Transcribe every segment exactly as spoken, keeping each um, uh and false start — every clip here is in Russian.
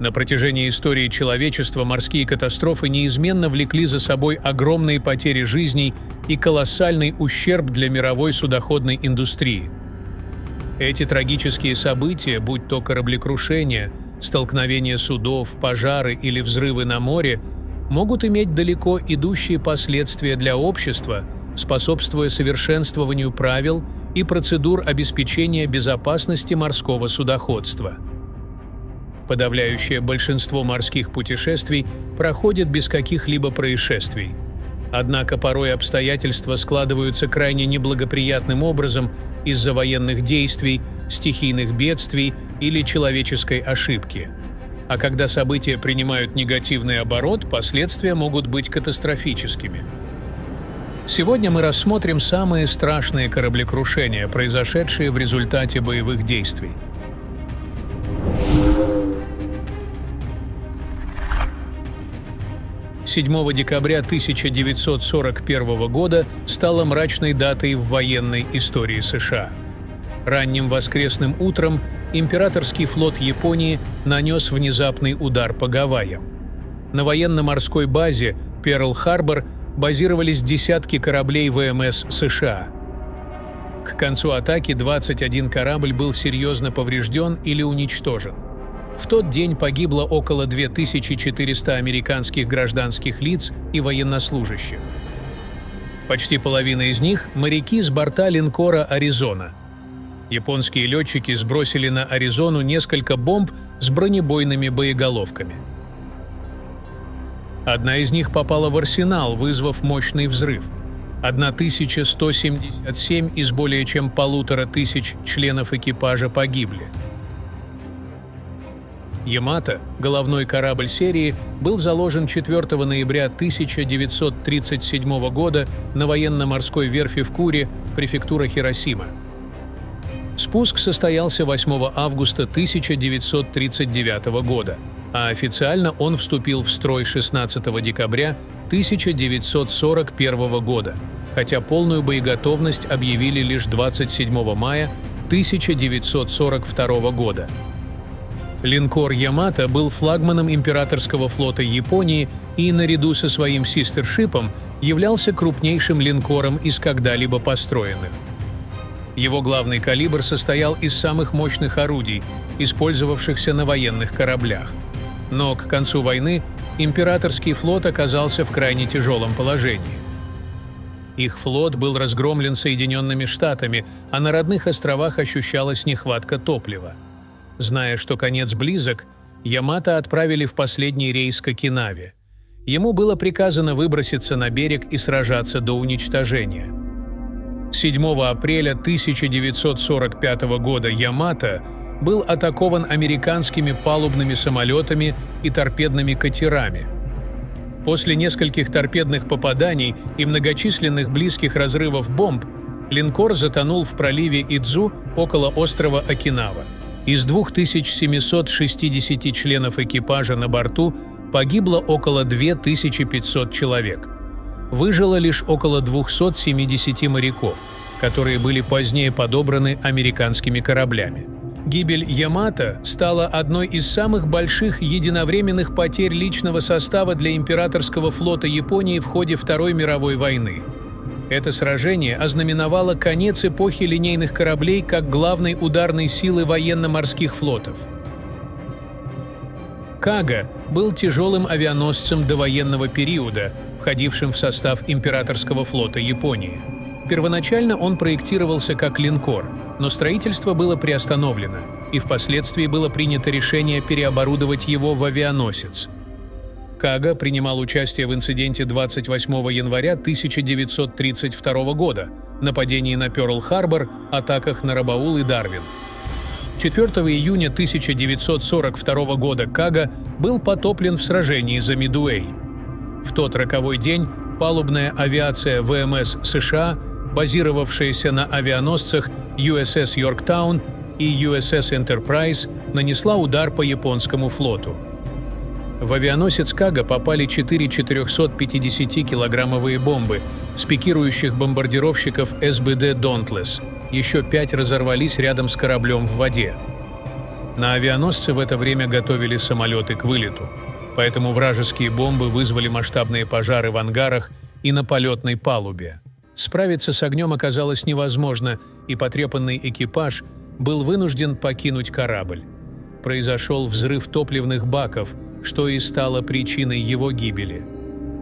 На протяжении истории человечества морские катастрофы неизменно влекли за собой огромные потери жизней и колоссальный ущерб для мировой судоходной индустрии. Эти трагические события, будь то кораблекрушения, столкновения судов, пожары или взрывы на море, могут иметь далеко идущие последствия для общества, способствуя совершенствованию правил и процедур обеспечения безопасности морского судоходства. Подавляющее большинство морских путешествий проходит без каких-либо происшествий. Однако порой обстоятельства складываются крайне неблагоприятным образом из-за военных действий, стихийных бедствий или человеческой ошибки. А когда события принимают негативный оборот, последствия могут быть катастрофическими. Сегодня мы рассмотрим самые страшные кораблекрушения, произошедшие в результате боевых действий. седьмого декабря тысяча девятьсот сорок первого года стало мрачной датой в военной истории США. Ранним воскресным утром императорский флот Японии нанес внезапный удар по Гавайям. На военно-морской базе Перл-Харбор базировались десятки кораблей ВМС США. К концу атаки двадцать один корабль был серьезно поврежден или уничтожен. В тот день погибло около две тысячи четырёхсот американских гражданских лиц и военнослужащих. Почти половина из них – моряки с борта линкора «Аризона». Японские летчики сбросили на «Аризону» несколько бомб с бронебойными боеголовками. Одна из них попала в арсенал, вызвав мощный взрыв. тысяча сто семьдесят семь из более чем полутора тысяч членов экипажа погибли. «Ямато», головной корабль серии, был заложен четвёртого ноября тысяча девятьсот тридцать седьмого года на военно-морской верфи в Куре, префектура Хиросима. Спуск состоялся восьмого августа тысяча девятьсот тридцать девятого года, а официально он вступил в строй шестнадцатого декабря тысяча девятьсот сорок первого года, хотя полную боеготовность объявили лишь двадцать седьмого мая тысяча девятьсот сорок второго года. Линкор «Ямато» был флагманом императорского флота Японии и, наряду со своим «Систершипом», являлся крупнейшим линкором из когда-либо построенных. Его главный калибр состоял из самых мощных орудий, использовавшихся на военных кораблях. Но к концу войны императорский флот оказался в крайне тяжелом положении. Их флот был разгромлен Соединенными Штатами, а на родных островах ощущалась нехватка топлива. Зная, что конец близок, Ямато отправили в последний рейс к Окинаве. Ему было приказано выброситься на берег и сражаться до уничтожения. седьмого апреля тысяча девятьсот сорок пятого года Ямато был атакован американскими палубными самолетами и торпедными катерами. После нескольких торпедных попаданий и многочисленных близких разрывов бомб линкор затонул в проливе Идзу около острова Окинава. Из двух тысяч семисот шестидесяти членов экипажа на борту погибло около двух тысяч пятисот человек. Выжило лишь около двухсот семидесяти моряков, которые были позднее подобраны американскими кораблями. Гибель «Ямато» стала одной из самых больших единовременных потерь личного состава для императорского флота Японии в ходе Второй мировой войны. Это сражение ознаменовало конец эпохи линейных кораблей как главной ударной силы военно-морских флотов. «Кага» был тяжелым авианосцем довоенного периода, входившим в состав императорского флота Японии. Первоначально он проектировался как линкор, но строительство было приостановлено, и впоследствии было принято решение переоборудовать его в авианосец. «Кага» принимал участие в инциденте двадцать восьмого января тысяча девятьсот тридцать второго года, нападении на Перл-Харбор, атаках на Рабаул и Дарвин. четвёртого июня тысяча девятьсот сорок второго года «Кага» был потоплен в сражении за Мидуэй. В тот роковой день палубная авиация ВМС США, базировавшаяся на авианосцах ю эс эс Yorktown и ю эс эс Enterprise, нанесла удар по японскому флоту. В авианосец «Кага» попали четыре четырёхсотпятидесятикилограммовые бомбы с пикирующих бомбардировщиков эс бэ дэ Донтлес. Еще пять разорвались рядом с кораблем в воде. На авианосце в это время готовили самолеты к вылету, поэтому вражеские бомбы вызвали масштабные пожары в ангарах и на полетной палубе. Справиться с огнем оказалось невозможно, и потрепанный экипаж был вынужден покинуть корабль. Произошел взрыв топливных баков, что и стало причиной его гибели.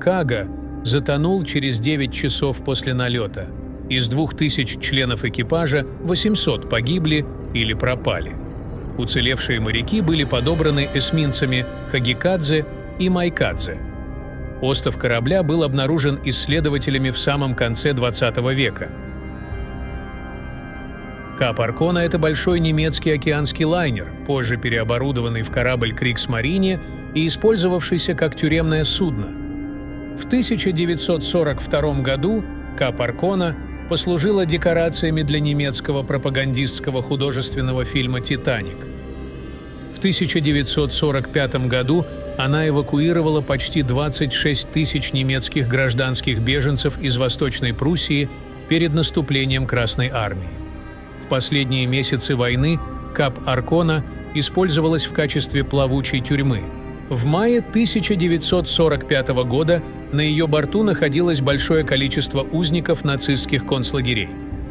Кага затонул через девять часов после налета. Из двух тысяч членов экипажа восемьсот погибли или пропали. Уцелевшие моряки были подобраны эсминцами Хагикадзе и Майкадзе. Остов корабля был обнаружен исследователями в самом конце двадцатого века. Кап Аркона – это большой немецкий океанский лайнер, позже переоборудованный в корабль Кригсмарине и использовавшийся как тюремное судно. В тысяча девятьсот сорок втором году Кап Аркона послужила декорациями для немецкого пропагандистского художественного фильма «Титаник». В тысяча девятьсот сорок пятом году она эвакуировала почти двадцать шесть тысяч немецких гражданских беженцев из Восточной Пруссии перед наступлением Красной Армии. В последние месяцы войны Кап Аркона использовалась в качестве плавучей тюрьмы. В мае тысяча девятьсот сорок пятого года на ее борту находилось большое количество узников нацистских концлагерей,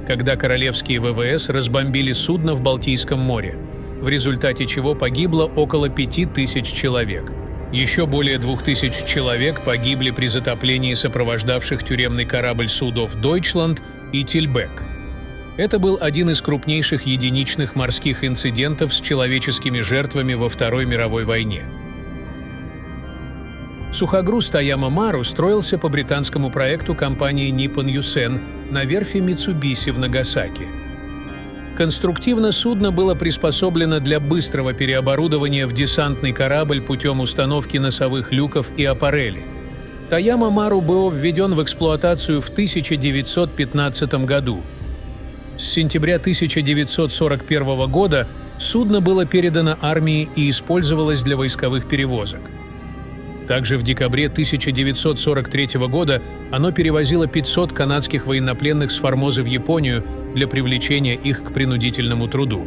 когда королевские ВВС разбомбили судно в Балтийском море, в результате чего погибло около пяти тысяч человек. Еще более двух тысяч человек погибли при затоплении сопровождавших тюремный корабль судов «Дойчланд» и «Тильбек». Это был один из крупнейших единичных морских инцидентов с человеческими жертвами во Второй мировой войне. Сухогруз Тояма Мару строился по британскому проекту компании Nippon Yusen на верфи Митсубиси в Нагасаке. Конструктивно судно было приспособлено для быстрого переоборудования в десантный корабль путем установки носовых люков и аппарели. Тояма Мару был введен в эксплуатацию в тысяча девятьсот пятнадцатом году. С сентября тысяча девятьсот сорок первого года судно было передано армии и использовалось для войсковых перевозок. Также в декабре тысяча девятьсот сорок третьего года оно перевозило пятьсот канадских военнопленных с Формозы в Японию для привлечения их к принудительному труду.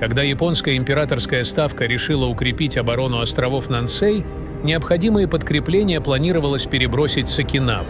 Когда японская императорская ставка решила укрепить оборону островов Нансей, необходимые подкрепления планировалось перебросить с Окинавы.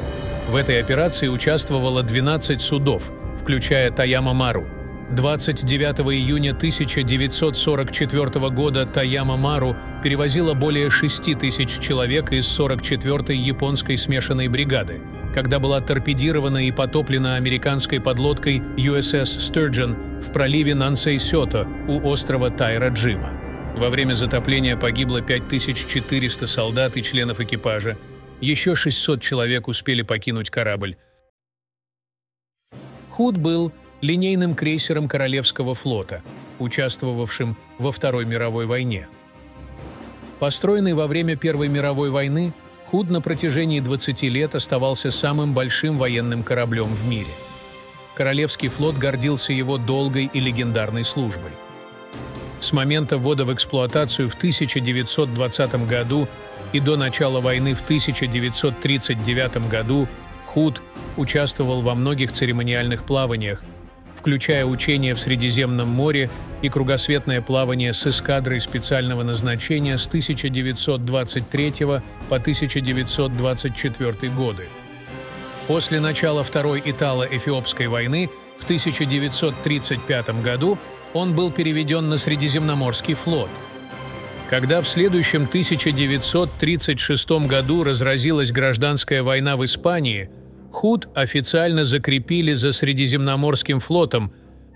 В этой операции участвовало двенадцать судов, включая Тояма Мару. двадцать девятого июня тысяча девятьсот сорок четвёртого года Тояма Мару перевозила более шести тысяч человек из сорок четвёртой японской смешанной бригады, когда была торпедирована и потоплена американской подлодкой ю эс эс Sturgeon в проливе Нансей-Сёто у острова Тайра-Джима. Во время затопления погибло пять тысяч четыреста солдат и членов экипажа, еще шестьсот человек успели покинуть корабль. Худ был линейным крейсером Королевского флота, участвовавшим во Второй мировой войне. Построенный во время Первой мировой войны, Худ на протяжении двадцати лет оставался самым большим военным кораблем в мире. Королевский флот гордился его долгой и легендарной службой. С момента ввода в эксплуатацию в тысяча девятьсот двадцатом году и до начала войны в тысяча девятьсот тридцать девятом году Худ участвовал во многих церемониальных плаваниях, включая учения в Средиземном море и кругосветное плавание с эскадрой специального назначения с тысяча девятьсот двадцать третьего по тысяча девятьсот двадцать четвёртый годы. После начала Второй Итало-Эфиопской войны в тысяча девятьсот тридцать пятом году он был переведен на Средиземноморский флот. Когда в следующем тысяча девятьсот тридцать шестом году разразилась гражданская война в Испании, Худ официально закрепили за Средиземноморским флотом,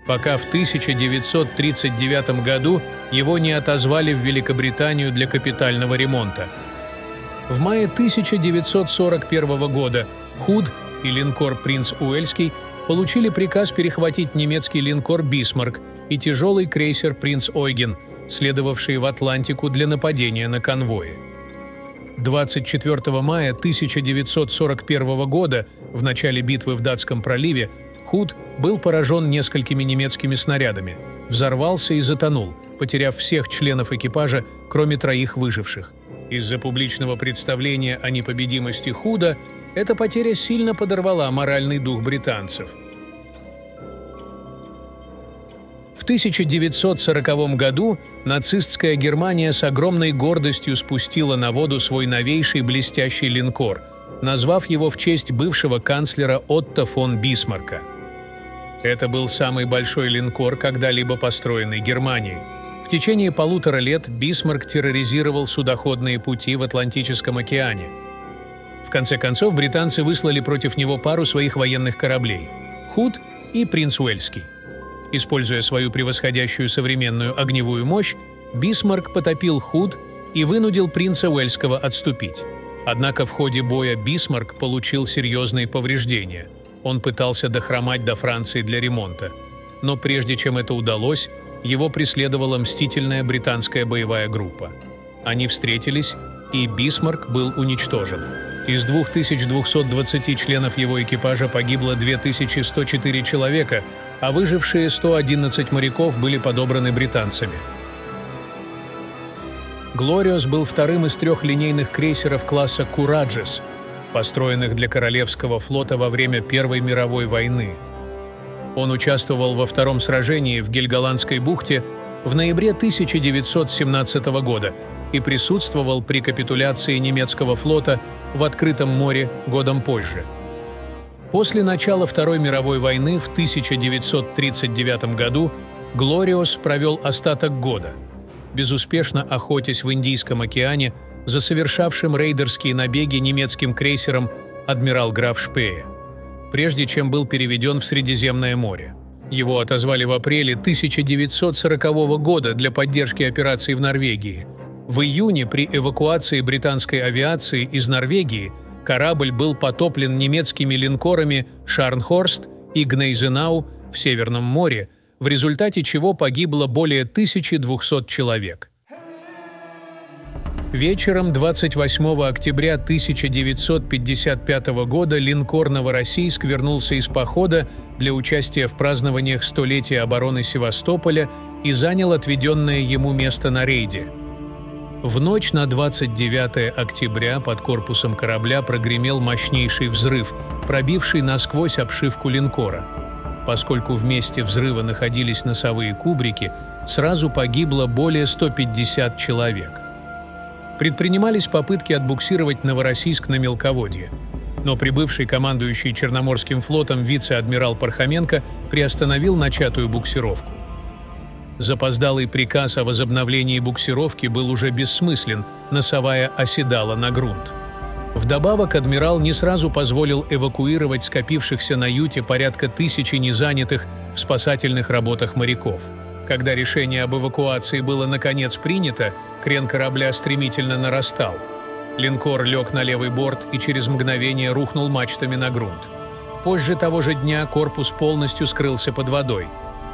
пока в тысяча девятьсот тридцать девятом году его не отозвали в Великобританию для капитального ремонта. В мае тысяча девятьсот сорок первого года Худ и линкор «Принц Уэльский» получили приказ перехватить немецкий линкор «Бисмарк» и тяжелый крейсер «Принц Ойген», следовавшие в Атлантику для нападения на конвои. двадцать четвёртого мая тысяча девятьсот сорок первого года, в начале битвы в Датском проливе, Худ был поражен несколькими немецкими снарядами, взорвался и затонул, потеряв всех членов экипажа, кроме троих выживших. Из-за публичного представления о непобедимости Худа эта потеря сильно подорвала моральный дух британцев. В тысяча девятьсот сороковом году нацистская Германия с огромной гордостью спустила на воду свой новейший блестящий линкор, назвав его в честь бывшего канцлера Отто фон Бисмарка. Это был самый большой линкор, когда-либо построенный Германией. В течение полутора лет Бисмарк терроризировал судоходные пути в Атлантическом океане. В конце концов, британцы выслали против него пару своих военных кораблей – Худ и Принц Уэльский. Используя свою превосходящую современную огневую мощь, Бисмарк потопил Худ и вынудил принца Уэльского отступить. Однако в ходе боя Бисмарк получил серьезные повреждения. Он пытался дохромать до Франции для ремонта. Но прежде чем это удалось, его преследовала мстительная британская боевая группа. Они встретились, и Бисмарк был уничтожен. Из двух тысяч двухсот двадцати членов его экипажа погибло две тысячи сто четыре человека, а выжившие сто одиннадцать моряков были подобраны британцами. «Глориос» был вторым из трех линейных крейсеров класса «Кураджес», построенных для Королевского флота во время Первой мировой войны. Он участвовал во втором сражении в Гельголандской бухте в ноябре тысяча девятьсот семнадцатого года и присутствовал при капитуляции немецкого флота в Открытом море годом позже. После начала Второй мировой войны в тысяча девятьсот тридцать девятом году «Глориос» провел остаток года, безуспешно охотясь в Индийском океане за совершавшим рейдерские набеги немецким крейсером «Адмирал граф Шпее», прежде чем был переведен в Средиземное море. Его отозвали в апреле тысяча девятьсот сорокового года для поддержки операций в Норвегии. В июне при эвакуации британской авиации из Норвегии корабль был потоплен немецкими линкорами «Шарнхорст» и «Гнейзенау» в Северном море, в результате чего погибло более тысячи двухсот человек. Вечером двадцать восьмого октября тысяча девятьсот пятьдесят пятого года линкор «Новороссийск» вернулся из похода для участия в празднованиях столетия обороны Севастополя и занял отведенное ему место на рейде. В ночь на двадцать девятое октября под корпусом корабля прогремел мощнейший взрыв, пробивший насквозь обшивку линкора. Поскольку в месте взрыва находились носовые кубрики, сразу погибло более ста пятидесяти человек. Предпринимались попытки отбуксировать Новороссийск на мелководье, но прибывший командующий Черноморским флотом вице-адмирал Пархоменко приостановил начатую буксировку. Запоздалый приказ о возобновлении буксировки был уже бессмыслен, носовая оседала на грунт. Вдобавок адмирал не сразу позволил эвакуировать скопившихся на юте порядка тысячи незанятых в спасательных работах моряков. Когда решение об эвакуации было наконец принято, крен корабля стремительно нарастал. Линкор лег на левый борт и через мгновение рухнул мачтами на грунт. Позже того же дня корпус полностью скрылся под водой.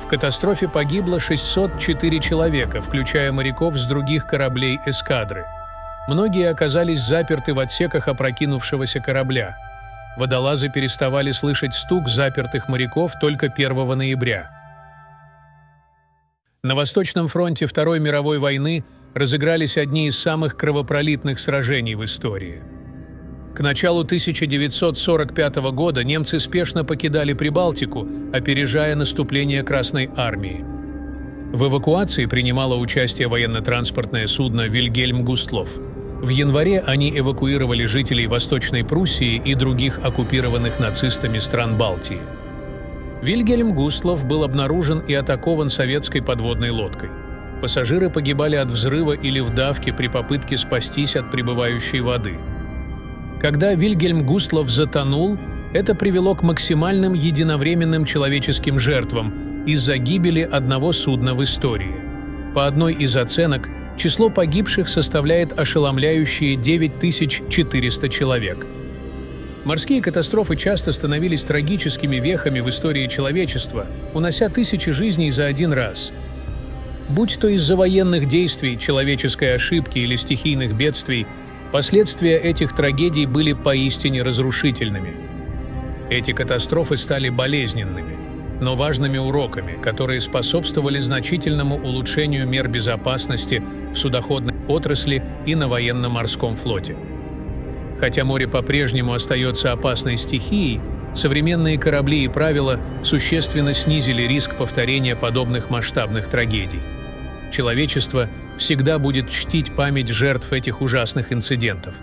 В катастрофе погибло шестьсот четыре человека, включая моряков с других кораблей эскадры. Многие оказались заперты в отсеках опрокинувшегося корабля. Водолазы переставали слышать стук запертых моряков только первого ноября. На Восточном фронте Второй мировой войны разыгрались одни из самых кровопролитных сражений в истории. К началу тысяча девятьсот сорок пятого года немцы спешно покидали Прибалтику, опережая наступление Красной Армии. В эвакуации принимало участие военно-транспортное судно «Вильгельм Густлофф». В январе они эвакуировали жителей Восточной Пруссии и других оккупированных нацистами стран Балтии. Вильгельм Густлофф был обнаружен и атакован советской подводной лодкой. Пассажиры погибали от взрыва или вдавки при попытке спастись от прибывающей воды. Когда Вильгельм Густлофф затонул, это привело к максимальным единовременным человеческим жертвам из-за гибели одного судна в истории. По одной из оценок, число погибших составляет ошеломляющие девять тысяч четыреста человек. Морские катастрофы часто становились трагическими вехами в истории человечества, унося тысячи жизней за один раз. Будь то из-за военных действий, человеческой ошибки или стихийных бедствий, последствия этих трагедий были поистине разрушительными. Эти катастрофы стали болезненными, но важными уроками, которые способствовали значительному улучшению мер безопасности в судоходной отрасли и на военно-морском флоте. Хотя море по-прежнему остается опасной стихией, современные корабли и правила существенно снизили риск повторения подобных масштабных трагедий. Человечество всегда будет чтить память жертв этих ужасных инцидентов.